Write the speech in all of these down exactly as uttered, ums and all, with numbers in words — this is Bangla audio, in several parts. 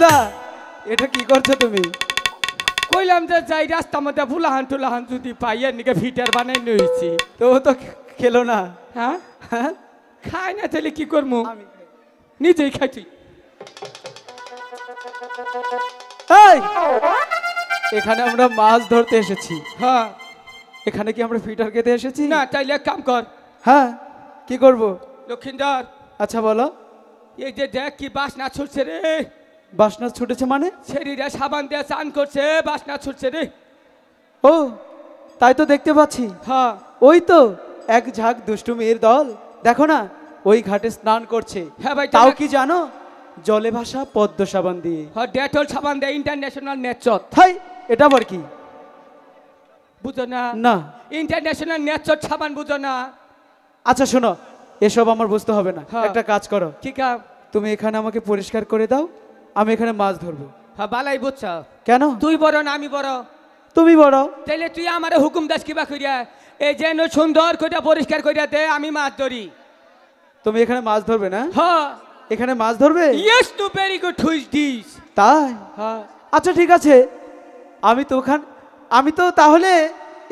दादा एटा की करছো তুমি কইলাম যে যাই রাস্তার মধ্যে ফুলহান টুলহান যদি পাই এর নিকে ফিটার বানাই নইছি তো ও তো খেলো না হ্যাঁ খায় না তাহলে কি করব আমি নিজেই খাইছি এই এখানে আমরা মাছ ধরতে এসেছি হ্যাঁ এখানে কি আমরা ফিটার খেতে এসেছি না তাইলে এক কাম কর হ্যাঁ কি করব লক্ষিন্দর আচ্ছা বলো এই যে দেখ কি বাসনা ছুটছে রে বাসনা ছুটেছে মানে শরীরে সাবান দিয়ে চান করছে বাসনা ছুটছে রে ও তাই তো দেখতে পাচ্ছি হ্যাঁ ওই তো এক ঝাঁক দুষ্টু মেয়ের দল দেখো না ওই ঘাটে স্নান করছে হ্যাঁ ভাই তাও কি জানো জলে ভাসা পদ্ম সাবান দিয়ে হ্যাঁ ডেটল সাবান দিয়ে ইন্টারন্যাশনাল নেচত হাই এটা আবার কি বুঝো না না ইন্টারন্যাশনাল নেচত সাবান বুঝো না আচ্ছা শোনো এসব আমার বুঝতে হবে না একটা কাজ করো কি কাজ তুমি এখানে আমাকে পরিষ্কার করে দাও আমি এখানে মাছ ধরবো হ্যাঁ বালাই বুঝছ কেন তুই বড় না আমি বড় তুমি বড় তাইলে তুই আমারে হুকুম দাস কিবা কইরা এই যেন সুন্দর কইটা পরিষ্কার কইরা দে আমি মাছ ধরি তুমি এখানে মাছ ধরবে না হ্যাঁ এখানে মাছ ধরবে yes to very good who's this তাই হ্যাঁ আচ্ছা ঠিক আছে আমি তো ওখানে আমি তো তাহলে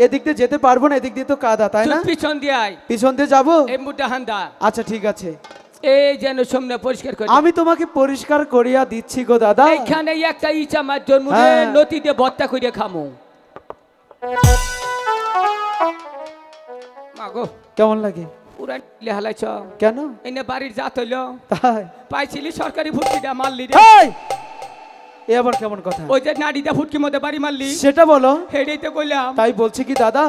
এদিক দিয়ে যেতে পারবো না এদিক দিয়ে তো কাদা তাই না পিছন দিয়ে আই পিছন দিয়ে যাব এই মুটা হান্দা আচ্ছা ঠিক আছে এই যেন সামনে পরিষ্কার করি আমি তোমাকে পরিষ্কার করিয়া দিচ্ছি গো দাদা এইখানে একটা ইচা মাছ ধরমুনে নদীতে ভর্তা কইরা খামু মাগো কেমন লাগে পুরা লে হালাইছ কেন এনে বাড়ির জাত হইলো তাই পাইছিলি সরকারি ফুটকিটা মারলি রে এই এ আবার কেমন কথা ওই যে নাড়িটা ফুটকির মধ্যে বাড়ি মারলি সেটা বলো হেডেই তো কইলাম তাই বলছি কি দাদা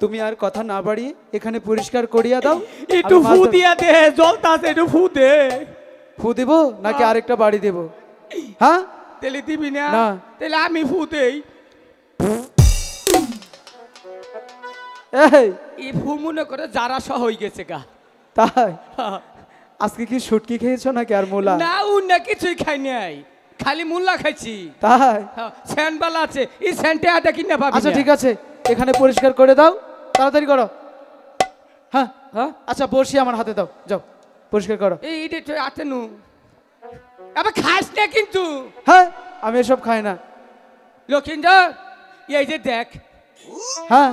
তুমি আর কথা না বাড়িয়ে এখানে পরিষ্কার করিয়া দাও একটু ফু দিয়া দে জলটাতে একটু ফু দে ফু দেব নাকি আরেকটা বাড়ি দেব হ্যাঁ তেলে দিবি না না তেলে আমি ফু দেই এই এই ফু মনে করে যারা সহ হই গেছে গা তাই আজকে কি শুটকি খেয়েছো নাকি আর মোলা না ও না কিছুই খাই নাই খালি মোলা খাইছি তাই সেনবালা আছে এই সেনটা আটা কিনা ভাবি আচ্ছা ঠিক আছে এখানে পরিষ্কার করে দাও তাড়াতাড়ি করো হ্যাঁ হ্যাঁ আচ্ছা বর্ষি আমার হাতে দাও যাও পরিষ্কার করো এই এটা তো আতেনু আবার খাস না কিন্তু হ্যাঁ আমি এসব খাই না লক্ষিন্দর এই যে দেখ হ্যাঁ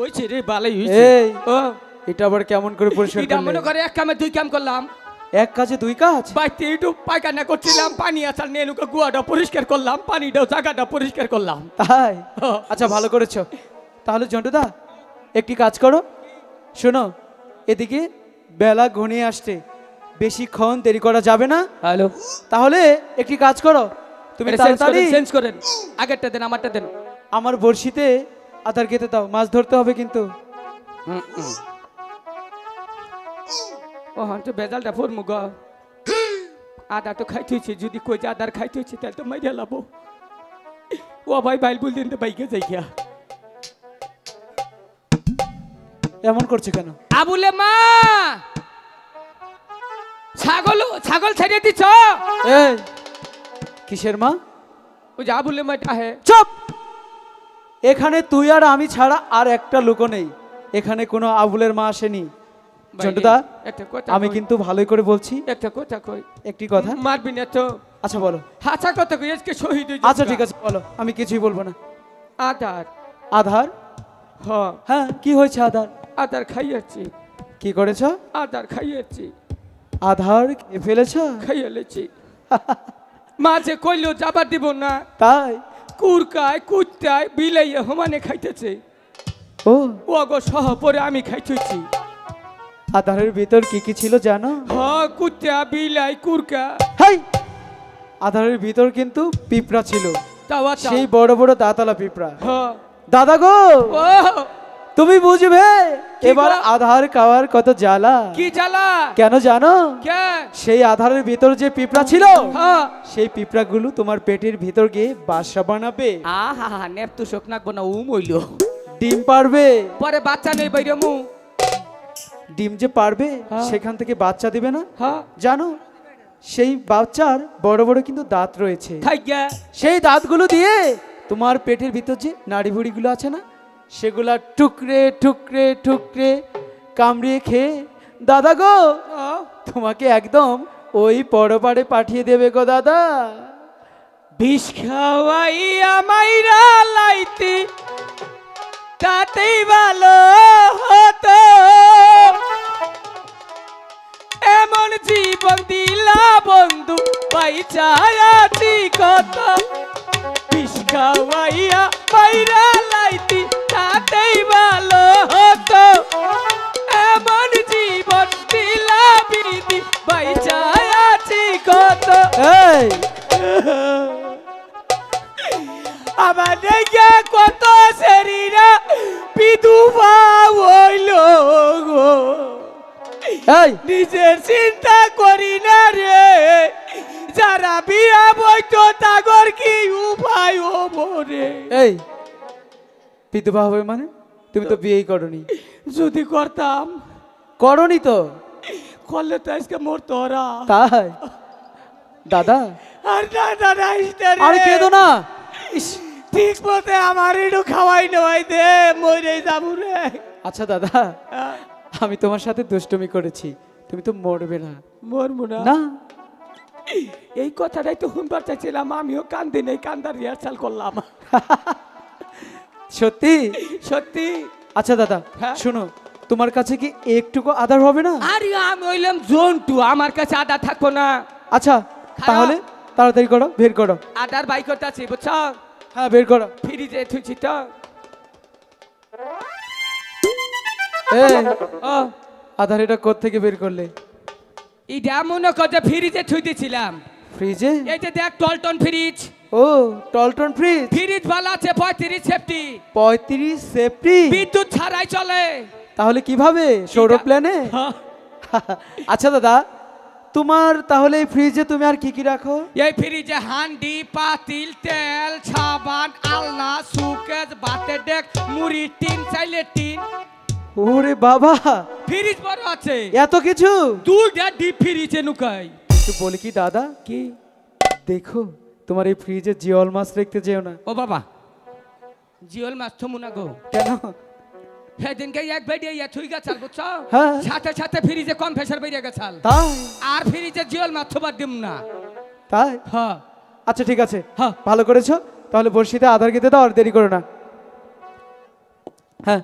ওই ছেড়ে বালাই হইছে এই ও এটা আবার কেমন করে পরিষ্কার করলে এটা মনে করে এক কামে দুই কাম করলাম এক কাজে দুই কাজ বাইতে একটু পায়খানা করছিলাম পানি আছাল নেলুকে গুয়াটা পরিষ্কার করলাম পানিটাও জায়গাটা পরিষ্কার করলাম তাই আচ্ছা ভালো করেছো তাহলে জন্টুদা একটি কাজ করো শোনো এদিকে বেলা ঘনিয়ে আসছে বেশিক্ষণ দেরি করা যাবে না হ্যালো তাহলে একটি কাজ করো তুমি তাড়াতাড়ি চেঞ্জ করেন আগেরটা দেন আমারটা দেন আমার বড়শিতে আদার কেটে দাও মাছ ধরতে হবে কিন্তু হুম ओ हम तो बेजाल डफोर मुगा आधा तो खाई थी चीज़ जुदी कोई ज़्यादा खाई थी चीज़ तो मैं जला बो वो भाई भाई बोल दें तो भाई क्या जाएगा ये मन कर चुका ना आबूले माँ छागोलो छागोल छेड़े दी चो ए किशोर माँ उस आबूले माँ टा है चुप एकाने तू यार आमी छाड़ा आर एक्टर लोगों नहीं एकाने कुनो आबूलेर माँ से नहीं জন্টুদা আমি কিন্তু ভালোই করে বলছি একটা কথা কই একটি কথা মারবি না তো আচ্ছা বলো আচ্ছা কথা কই আজকে শহীদ হই আচ্ছা ঠিক আছে বলো আমি কিছুই বলবো না আধার আধার হ্যাঁ হ্যাঁ কি হয়েছে আধার আধার খাইয়েছি কি করেছো আধার খাইয়েছি আধার ফেলেছো খাইয়েছি মাঝে কইলো জবাব দিব না তাই কুরকায় কুত্তায় বিলাইয়া হমানে খাইতেছে ও ওগো সহ পরে আমি খাইতেছি আধারের ভিতর কি কি ছিল জানো হ্যাঁ কুত্তা বিলাই কুরকা হাই আধারের ভিতর কিন্তু পিপড়া ছিল তাও সেই বড় বড় দাঁতলা পিপড়া হ্যাঁ দাদা গো তুমি বুঝবে এবার আধার খাওয়ার কত জ্বালা কি জ্বালা কেন জানো কে সেই আধারের ভিতর যে পিপড়া ছিল হ্যাঁ সেই পিপড়াগুলো তোমার পেটের ভিতর গিয়ে বাসা বানাবে আহা হা নেপতু শোক নাকবো না উম হইলো ডিম পারবে পরে বাচ্চা নেই বাইরে মু ডিম যে পারবে সেখান থেকে বাচ্চা দিবে না জানো সেই বাচ্চার বড় বড় কিন্তু দাঁত রয়েছে সেই দাঁতগুলো দিয়ে তোমার পেটের ভিতর যে নাড়িভুড়িগুলো আছে না সেগুলা টুকরে টুকরে টুকরে কামড়িয়ে খেয়ে দাদা গো তোমাকে একদম ওই পরপারে পাঠিয়ে দেবে গো দাদা। বিষ খাওয়াইয়া মাইরা লাইতি তাতেই ভালো হতো, এমন জীবন দিলা বন্ধু বাইচা আছি কত। বিষ খাওয়াইয়া মাইরা লাইতি তাতেই ভালো হতো, এমন জীবন দিলা বিধি বাইচা আছি কত। আমাদের কত শরীরা বিধবা হইল গো, নিজের চিন্তা করি না রে। যারা বিয়া বইত তাগর কি উপায় হবো রে? এই বিধবা হবে মানে তুমি তো বিয়েই করনি। যদি করতাম। করনি তো, করলে তো আজকে মরত ওরা। তাই দাদা আর দাদা রাইস্তে রে, আর কেঁদো না। ঠিক মতে আমার একটু খাওয়াই নয় দে, মরে যাবো রে। আচ্ছা দাদা, আমি তোমার সাথে দুষ্টুমি করেছি, তুমি তো মরবে না। মরবো না? না। এই কথাটাই তো শুনবার চাইছিলাম, আমিও কান্দি নেই, কান্দার রিহার্সাল করলাম। সত্যি সত্যি। আচ্ছা দাদা শোনো, তোমার কাছে কি একটুকু আদার হবে না? আরে আমি হইলাম জন্টু, আমার কাছে আদা থাকবো না। আচ্ছা তাহলে তাড়াতাড়ি করো, বের করো। আদার বাই করতে আছি বুঝছ? হ্যাঁ বের করো। ফ্রিজে থুইছি তো। আদার এটা কোথা থেকে বের করলে? এটা মনে করতে ফ্রিজে থুই দিয়েছিলাম। ফ্রিজে? এই যে দেখ টলটন ফ্রিজ। ও টলটন ফ্রিজ। ফ্রিজ ভালো আছে, পঁয়ত্রিশ সেফটি। পঁয়ত্রিশ সেফটি? বিদ্যুৎ ছাড়াই চলে। তাহলে কিভাবে? সৌর প্ল্যানে। আচ্ছা দাদা তোমার তাহলে এই ফ্রিজে তুমি আর কি কি রাখো? এই ফ্রিজে হাঁডি, পাতিল, তেল, সাবান, আলনা, সুকেজ, বাতের ডেক, মুড়ি টিন, চাইলে টিন। ওরে বাবা ফ্রিজ বড় আছে, এত কিছু? দুইটা ডিপ ফ্রিজে নুকাই। তো বলি কি দাদা, কি দেখো তোমার এই ফ্রিজে জিওল মাছ রাখতে যেও না। ও বাবা জিওল মাছ তো মুনা গো। কেন? সেদিনকে এক বেডে ইয়া থুই গেছাল বুঝছ, সাথে সাথে ফ্রিজে কম প্রেসার বেরিয়ে গেছাল। তাই আর ফ্রিজে জিওল মাছ থবার দিম না। তাই? হ্যাঁ। আচ্ছা ঠিক আছে, হ্যাঁ ভালো করেছো। তাহলে বর্ষিতে আধার কেটে দাও, আর দেরি করো না। হ্যাঁ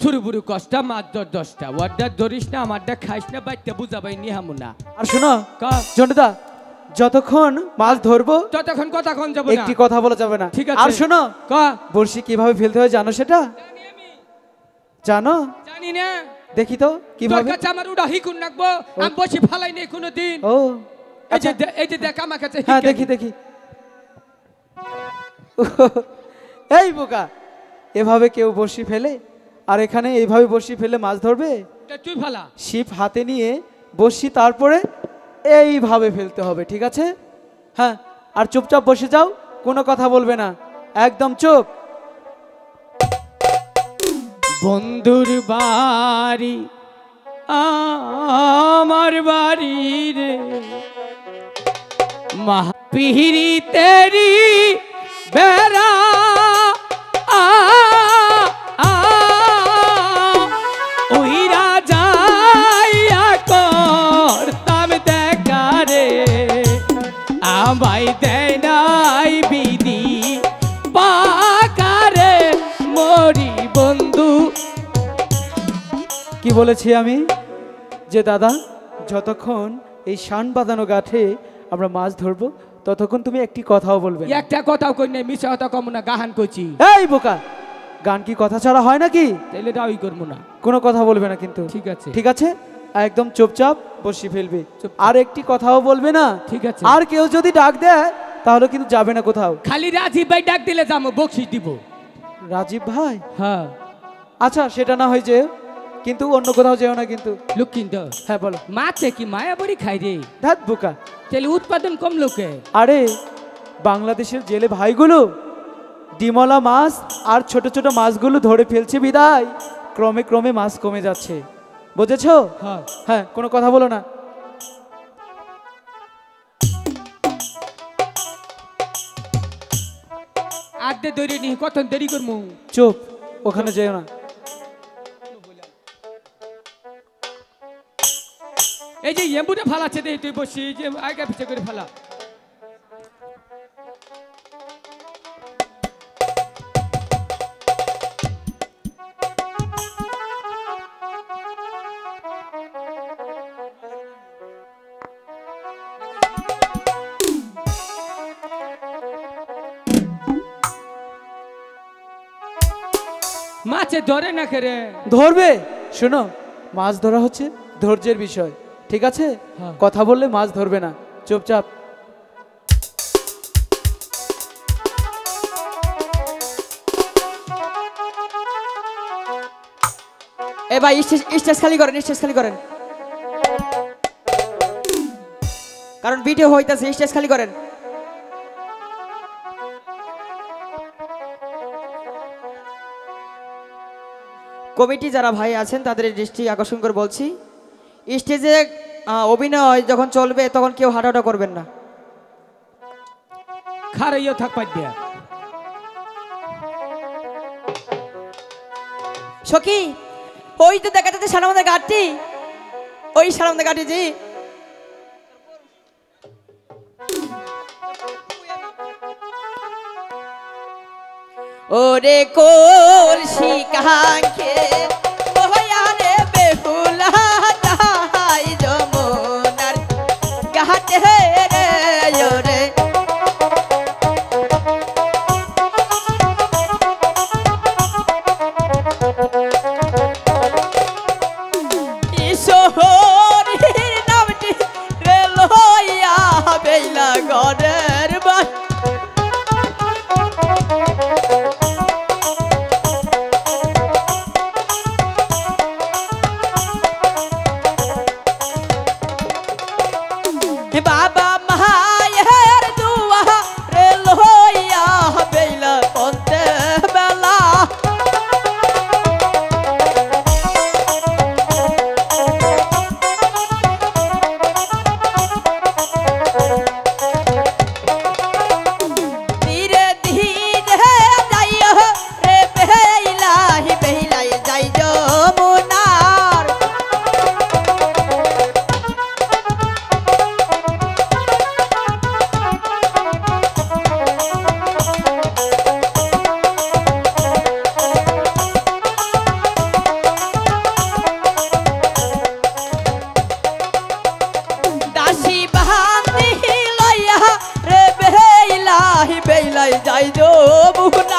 ছুরুবুরু কষ্ট মাত্র দশটা, ওটা ধরিস না, আমারটা খাইস না, বাইতে বুঝাবাই নি হামুনা। আর শোনো জনতা, যতক্ষণ মাছ ধরবো ততক্ষণ কথা কম যাবে না, একটি কথা বলা যাবে না। ঠিক আছে? আর শোনো বর্ষি কিভাবে ফেলতে হয় জানো? সেটা জানো? জানি না। দেখি তো কিভাবে। তোর কাছে আমার উড়া হিকুন রাখবো, আমি বসে ফালাই নেই কোনোদিন। ও আচ্ছা এই যে দেখ আমার কাছে। হ্যাঁ দেখি দেখি। এই বোকা, এভাবে কেউ বসে ফেলে? আর এখানে এইভাবে বসি ফেলে মাছ ধরবে? তুই ভালা শিপ হাতে নিয়ে বসি, তারপরে এইভাবে ফেলতে হবে। ঠিক আছে? হ্যাঁ। আর চুপচাপ বসে যাও, কোনো কথা বলবে না, একদম চুপ। বন্ধুর বাড়ি আমার বাড়ি রে, মাহপিরি তেরি বেড়া আমায় দেয় নাই বিধি পাকারে মরি বন্ধু। কি বলেছি আমি? যে দাদা যতক্ষণ এই শান বাঁধানো গাঠে আমরা মাছ ধরবো ততক্ষণ তুমি একটি কথাও বলবে। একটা কথাও কই নাই, মিছা কথা কম না, গাহান কইছি। এই বোকা, গান কি কথা ছাড়া হয় নাকি? তাইলে দাওই করব না, কোনো কথা বলবে না কিন্তু। ঠিক আছে? ঠিক আছে একদম চুপচাপ বসি ফেলবে, আর একটি কথাও বলবে না। ঠিক আছে? আর কেউ যদি ডাক দেয় তাহলে কিন্তু যাবে না কোথাও। খালি রাজীব ভাই ডাক দিলে যাবো, বকশিশ দিব। রাজীব ভাই? হ্যাঁ। আচ্ছা সেটা না হয়, যে কিন্তু অন্য কোথাও যেও না কিন্তু। লুকিন্দর? হ্যাঁ বলো। মাছে কি মায়া বড়ি খাই রে? ধাত বোকা, তাহলে উৎপাদন কম লোকে। আরে বাংলাদেশের জেলে ভাইগুলো ডিমলা মাছ আর ছোট ছোট মাছগুলো ধরে ফেলছে বিদায় ক্রমে ক্রমে মাছ কমে যাচ্ছে, বুঝেছো? হ্যাঁ হ্যাঁ। কোনো কথা বলো না। আদে দেরি নি, কত দেরি করমু? চুপ, ওখানে যাও না। এই যে এমবুটা ফালাছে দে তুই বসি যে আগে পিছে করে ফালা মাছে ধরে না করে ধরবে শুনো মাছ ধরা হচ্ছে ধৈর্যের বিষয় ठीक है कथा बोलले माछ धरबे ना चुपचाप ए भाई स्टेज खाली करें स्टेज खाली करें कारण भिडियो होइताछे स्टेज खाली करें कमिटी जरा भाई आछेन तादेर दृष्टि आकर्षण करे बोलछी स्टेजे अभिनय जखन चलबे तखन केउ हाटाटा करबेन ना खाराइयो थाकबा दिया सखी ओई तो देखा जाते सालामदार गाटी ओई सालामदार गाटी जी ओरे कोलसी कांखे ओया रे बेहुला जाई जो